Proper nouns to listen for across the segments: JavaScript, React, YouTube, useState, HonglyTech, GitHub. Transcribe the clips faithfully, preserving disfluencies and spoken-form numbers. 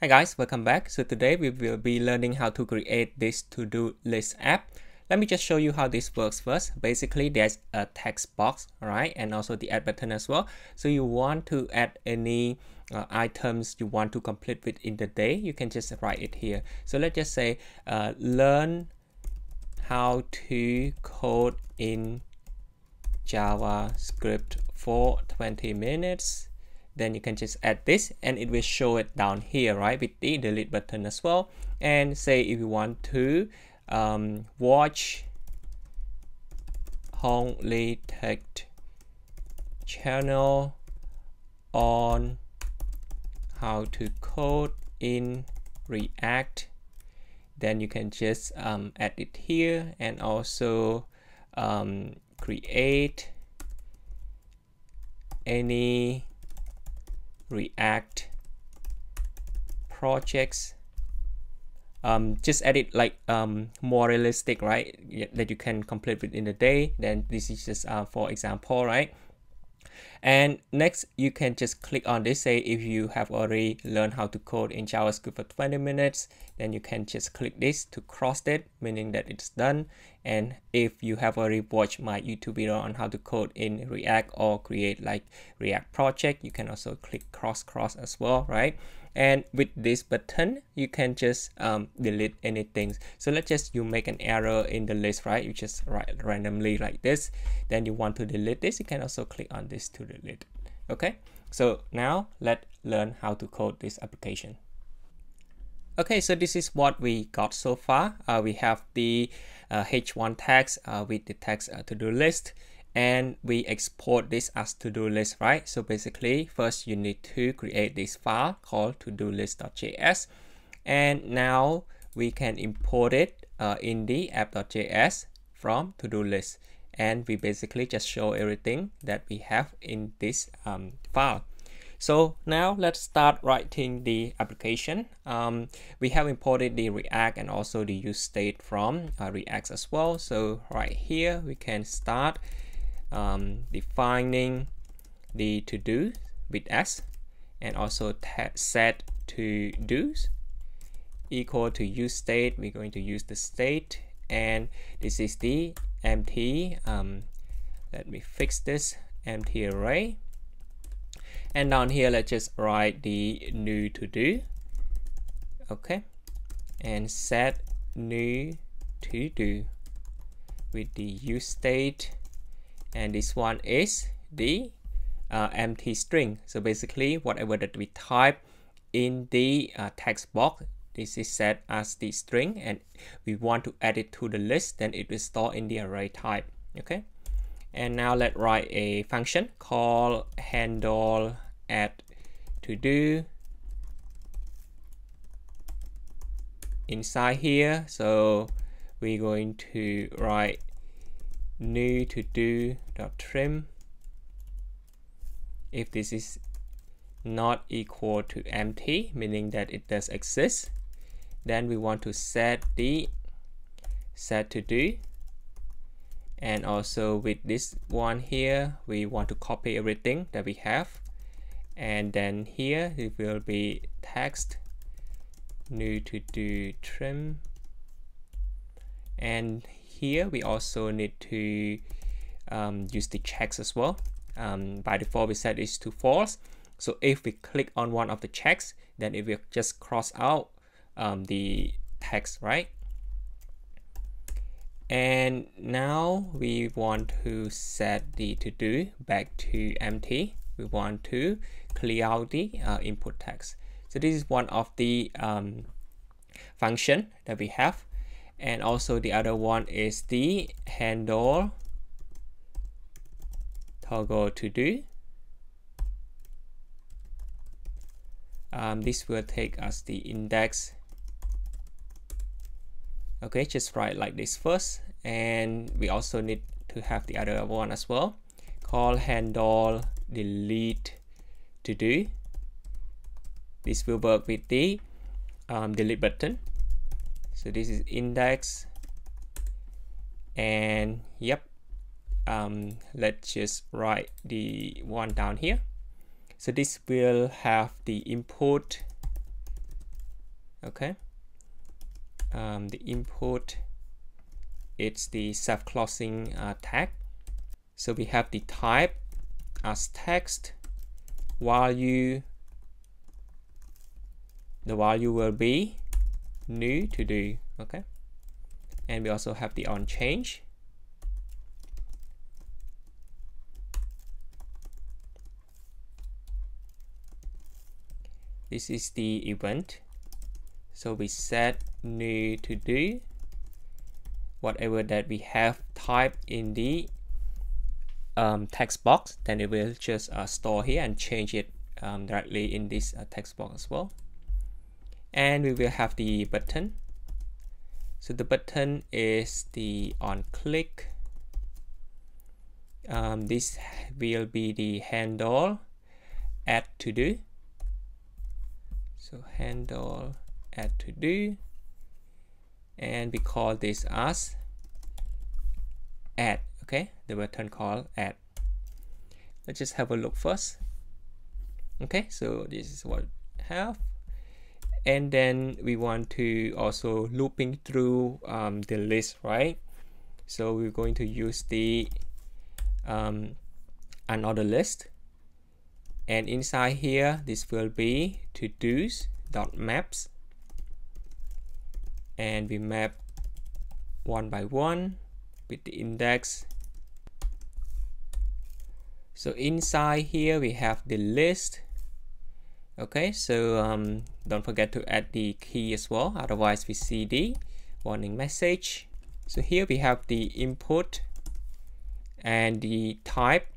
Hi guys, welcome back. So today we will be learning how to create this to-do list app. Let me just show you how this works first. Basically, there's a text box, right? And also the add button as well. So you want to add any uh, items you want to complete within the day. You can just write it here. So let's just say, uh, learn how to code in JavaScript for twenty minutes. Then you can just add this and it will show it down here, right, with the delete button as well. And say if you want to um, watch HonglyTech channel on how to code in React, then you can just um, add it here and also um, create any React projects. Um, just add it like um, more realistic, right? That you can complete within the day. Then this is just uh, for example, right? And next, you can just click on this. Say if you have already learned how to code in JavaScript for twenty minutes, then you can just click this to cross it, meaning that it's done. And if you have already watched my YouTube video on how to code in React or create like React project, you can also click cross cross as well, right? And with this button, you can just um, delete anything. So let's just you make an error in the list, right? You just write randomly like this. Then you want to delete this. You can also click on this to delete. Okay. So now let's learn how to code this application. Okay, so this is what we got so far. Uh, we have the uh, H one tags uh, with the text uh, to-do list. And we export this as to-do list, right? So basically, first you need to create this file called to-do-list.js. And now we can import it uh, in the app.js from to-do list. And we basically just show everything that we have in this um, file. So now let's start writing the application. Um, we have imported the React and also the useState from uh, React as well. So right here, we can start Um, defining the to-do with S and also set to-dos equal to use state. We're going to use the state and this is the empty, um, let me fix this, empty array. And down here, let's just write the new to-do, okay, and set new to-do with the use state. And this one is the uh, empty string. So basically, whatever that we type in the uh, text box, this is set as the string, and we want to add it to the list, then it will store in the array type. Okay. And now let's write a function called handle add to do. Inside here, so we're going to write new to do dot trim. If this is not equal to empty, meaning that it does exist, then we want to set the set to do, and also with this one here, we want to copy everything that we have, and then here it will be text new to do trim, and here we also need to um, use the checks as well. Um, by default, we set this to false. So if we click on one of the checks, then it will just cross out um, the text, right? And now we want to set the to-do back to empty. We want to clear out the uh, input text. So this is one of the um, function that we have. And also the other one is the handle toggle to do. Um, this will take us the index. Okay, just write like this first. And we also need to have the other one as well. Call handle delete to do. This will work with the um, delete button. So this is index, and yep, um, let's just write the one down here. So this will have the input Okay. Um, the import, it's the self-closing uh, tag. So we have the type as text, value, the value will be new to do, okay? And we also have the on change. This is the event. So we set new to do, whatever that we have typed in the um, text box, then it will just uh, store here and change it um, directly in this uh, text box as well. And we will have the button. So the button is the on click. Um, this will be the handle add to do. So handle add to do, and we call this as add. Okay, the button called add. Let's just have a look first. Okay, so this is what we have. And then we want to also looping through um, the list, right? So we're going to use the um, another list, and inside here this will be to do's.maps, and we map one by one with the index. So inside here we have the list. Okay, so um, don't forget to add the key as well, otherwise we see the warning message. So here we have the input and the type.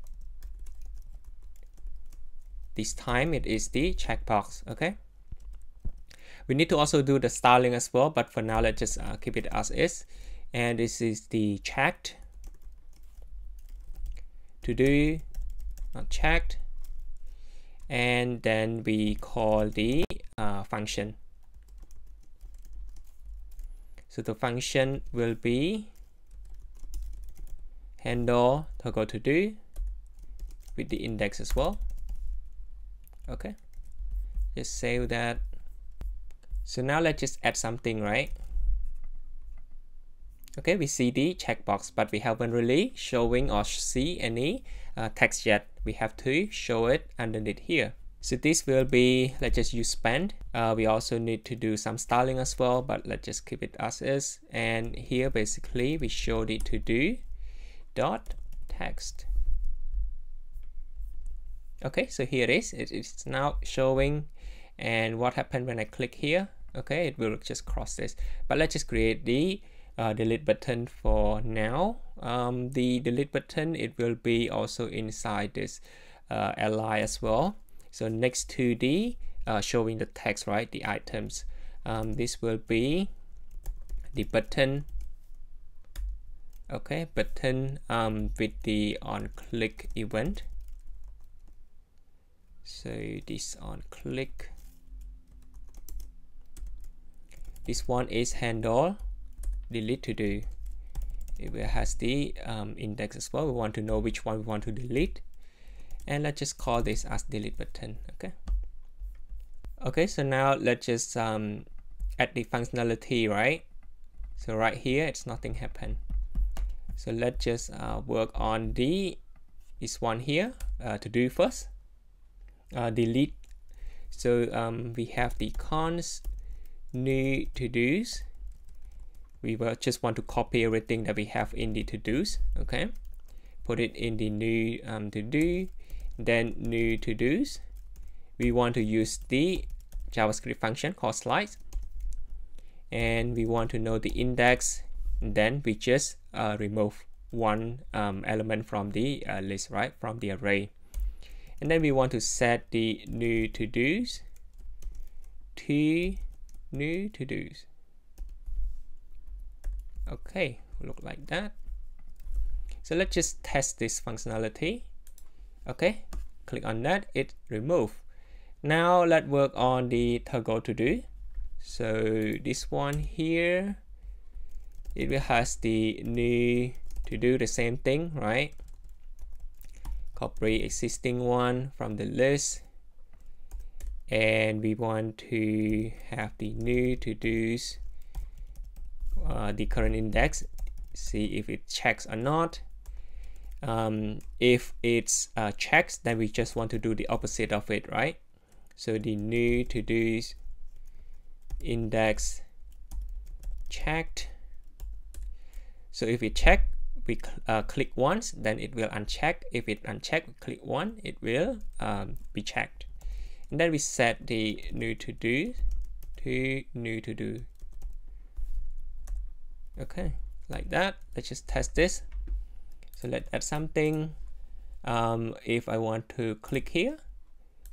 This time it is the checkbox, okay? We need to also do the styling as well, but for now let's just uh, keep it as is. And this is the checked, to do, not checked. And then we call the uh, function. So the function will be handle toggle to do with the index as well. Okay, just save that. So now let's just add something, right? Okay, we see the checkbox, but we haven't really showing or see any uh, text yet. We have to show it underneath here. So this will be, let's just use spend. Uh, we also need to do some styling as well, but let's just keep it as is. And here basically we showed it to do dot text. Okay, so here it is. It is now showing. And what happened when I click here? Okay, it will just cross this. But let's just create the uh, delete button for now. Um, the delete button, it will be also inside this uh, ally as well. So next to the uh, showing the text, right, the items, um, this will be the button. Okay, button um, with the on click event. So this on click, this one is handle delete to do. It has the um, index as well. We want to know which one we want to delete, and let's just call this as delete button. Okay. Okay. So now let's just um, add the functionality, right? So right here, it's nothing happened. So let's just uh, work on the this one here uh, to do first. Uh, delete. So um, we have the const new to do's. We will just want to copy everything that we have in the to-dos, okay? Put it in the new um, to-do, then new to-dos. We want to use the JavaScript function called slice, and we want to know the index. Then we just uh, remove one um, element from the uh, list, right? From the array. And then we want to set the new to-dos to new to-dos. Okay, look like that. So let's just test this functionality. Okay, click on that, it remove. Now let's work on the toggle to do. So this one here, it will has the new to do, the same thing, right? Copy existing one from the list and we want to have the new to do's, uh, the current index, see if it checks or not. Um, if it's uh, checks, then we just want to do the opposite of it, right? So the new to do's index checked. So if we check, we uh, click once, then it will uncheck. If it unchecked, click one, it will um, be checked. And then we set the new to do to new to do. Okay, like that. Let's just test this. So let's add something. Um, if I want to click here,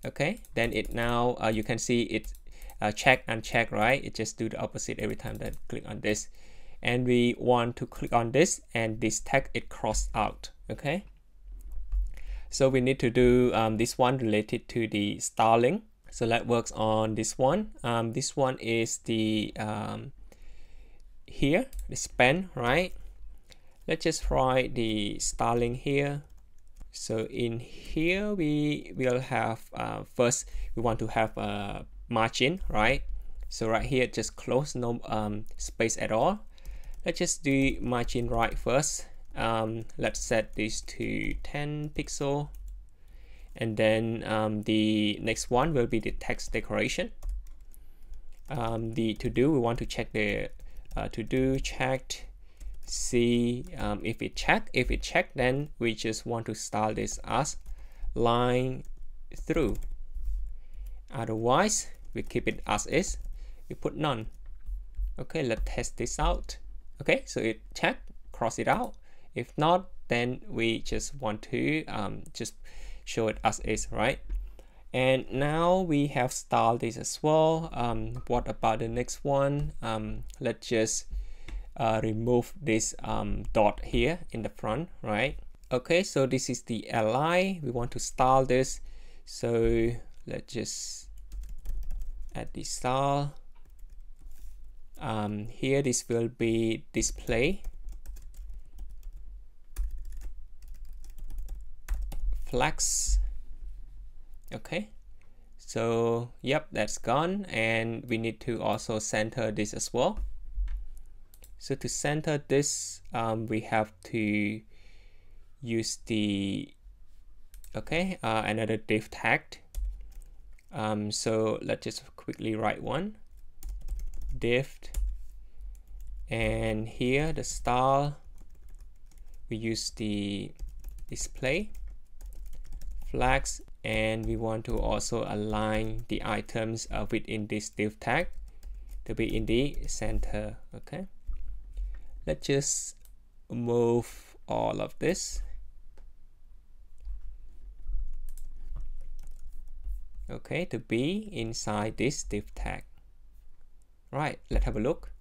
okay, then it now uh, you can see it uh, check and check, right? It just do the opposite every time that I click on this. And we want to click on this, and this tag it crossed out. Okay, so we need to do um, this one related to the styling. So that works on this one. Um, this one is the um, here the span, right? Let's just write the styling here. So in here we will have uh, first we want to have a margin, right? So right here just close, no um, space at all. Let's just do margin right first. Um, let's set this to ten pixel, and then um, the next one will be the text decoration. Um, the to do, we want to check the uh, to do checked. See um, if it check. If it check, then we just want to style this as line through. Otherwise, we keep it as is. We put none. Okay, let's test this out. Okay, so it checked, cross it out. If not, then we just want to um, just show it as is, right? And now we have styled this as well. Um, what about the next one? Um, let's just uh, remove this um, dot here in the front, right? Okay, so this is the ally. We want to style this. So let's just add the style. Um, here this will be display flex. Okay, so yep, that's gone, and we need to also center this as well. So to center this, um, we have to use the okay uh, another div tag. Um, so let's just quickly write one. Div, and here the style we use the display flags, and we want to also align the items uh, within this div tag to be in the center. Okay, let's just move all of this. Okay, to be inside this div tag. Right, let's have a look.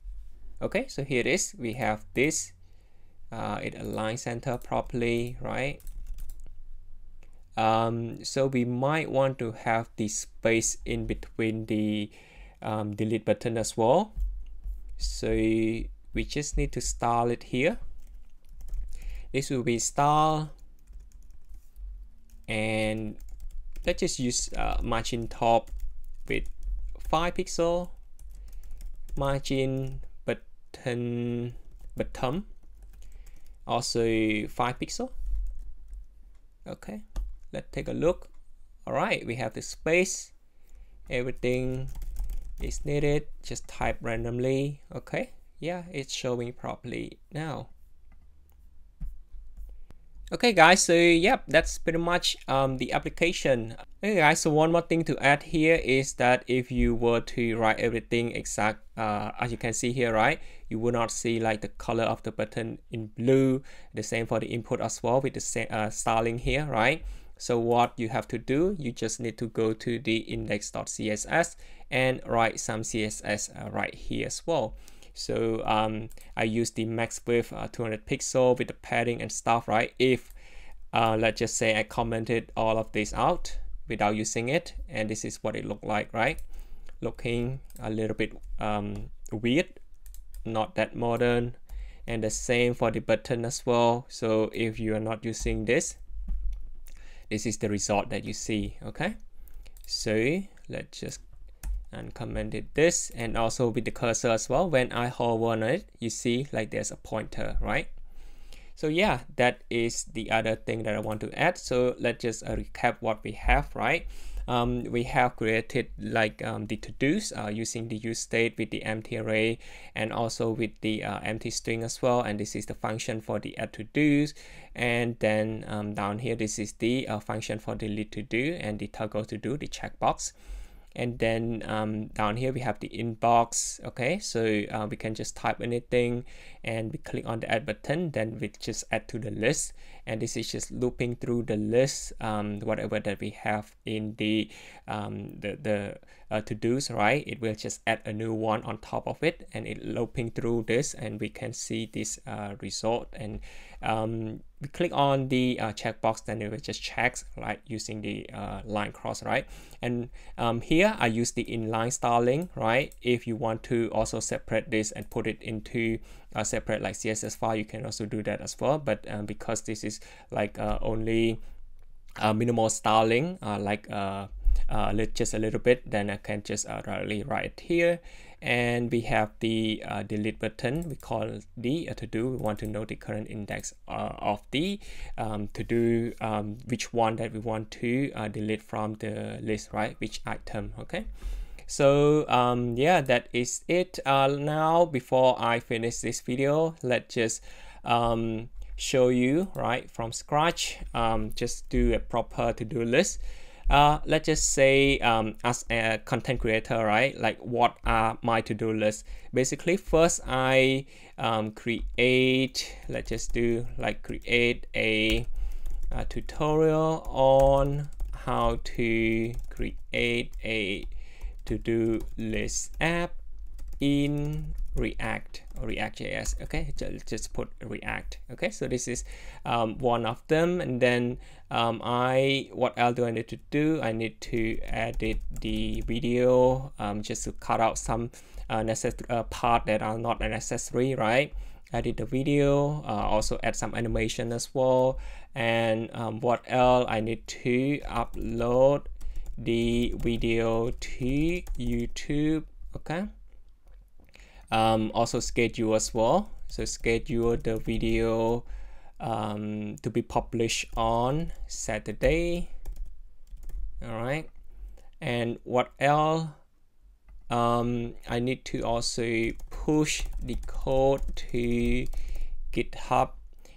Okay, so here it is. We have this. Uh, it aligns center properly, right? Um, so we might want to have the space in between the um, delete button as well. So we just need to style it here. This will be style, and let's just use uh, margin top with five pixel. Margin button bottom also five pixel. Okay, let's take a look. All right, we have the space, everything is needed. Just type randomly. Okay, yeah, it's showing properly now. Okay guys, so yep, that's pretty much um, the application. Okay guys, so one more thing to add here is that if you were to write everything exact, uh, as you can see here, right, you will not see like the color of the button in blue. The same for the input as well with the same uh, styling here, right? So what you have to do, you just need to go to the index dot C S S and write some C S S uh, right here as well. So um, I use the max width uh, two hundred pixel with the padding and stuff, right? If uh, let's just say I commented all of this out without using it, and this is what it looked like, right? Looking a little bit um, weird, not that modern. And the same for the button as well. So if you are not using this, this is the result that you see. Okay, so let's just uncommented this, and also with the cursor as well, when I hover on it, you see like there's a pointer, right? So yeah, that is the other thing that I want to add. So let's just uh, recap what we have, right? Um, we have created like um, the to-dos uh, using the useState with the empty array and also with the uh, empty string as well. And this is the function for the add to-dos. And then um, down here, this is the uh, function for delete to-do and the toggle to-do, the checkbox. And then um, down here, we have the inbox. Okay, so uh, we can just type anything and we click on the add button, then we just add to the list. And this is just looping through the list, um, whatever that we have in the, um, the, the uh, to-dos, right? It will just add a new one on top of it and it looping through this, and we can see this uh, result. And um, we click on the uh, checkbox, then it will just checks, right? Using the uh, line cross, right? And um, here I use the inline styling, right? If you want to also separate this and put it into a separate like C S S file, you can also do that as well. But um, because this is like uh, only uh, minimal styling, uh, like uh, uh, just a little bit, then I can just uh, directly write it here. And we have the uh, delete button. We call the uh, to do. We want to know the current index uh, of the um, to do, um, which one that we want to uh, delete from the list, right? Which item, okay? So um, yeah, that is it. Uh, now, before I finish this video, let's just um, show you, right, from scratch, um, just do a proper to-do list. Uh, let's just say um, as a content creator, right, like what are my to-do list? Basically, first I um, create, let's just do like create a, a tutorial on how to create a to-do list app in React or React J S. Okay, just put React. Okay, so this is um, one of them. And then um, I, what else do I need to do? I need to edit the video um, just to cut out some uh, necessary uh, part that are not necessary, right? Edit the video, uh, also add some animation as well. And um, what else? I need to upload the video to YouTube. Okay. Um, also schedule as well. So schedule the video um, to be published on Saturday. All right. And what else? Um, I need to also push the code to GitHub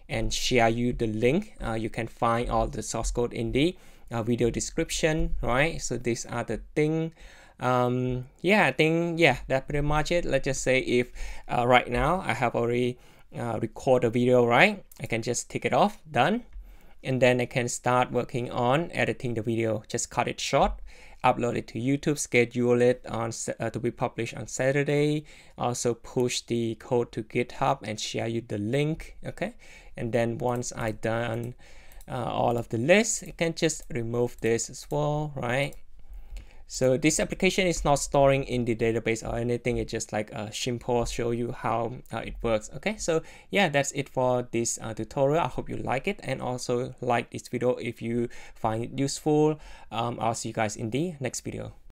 and share you the link. Uh, you can find all the source code in the uh, video description, right? So these are the things. Um, yeah, I think, yeah, that's pretty much it. Let's just say if uh, right now I have already uh, recorded a video, right? I can just take it off, done. And then I can start working on editing the video. Just cut it short, upload it to YouTube, schedule it on uh, to be published on Saturday. Also push the code to GitHub and share you the link, okay? And then once I done uh, all of the list, I can just remove this as well, right? So this application is not storing in the database or anything. It's just like a simple show you how uh, it works. Okay, so yeah, that's it for this uh, tutorial. I hope you like it, and also like this video if you find it useful. Um, I'll see you guys in the next video.